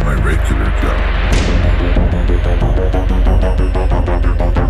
my regular job.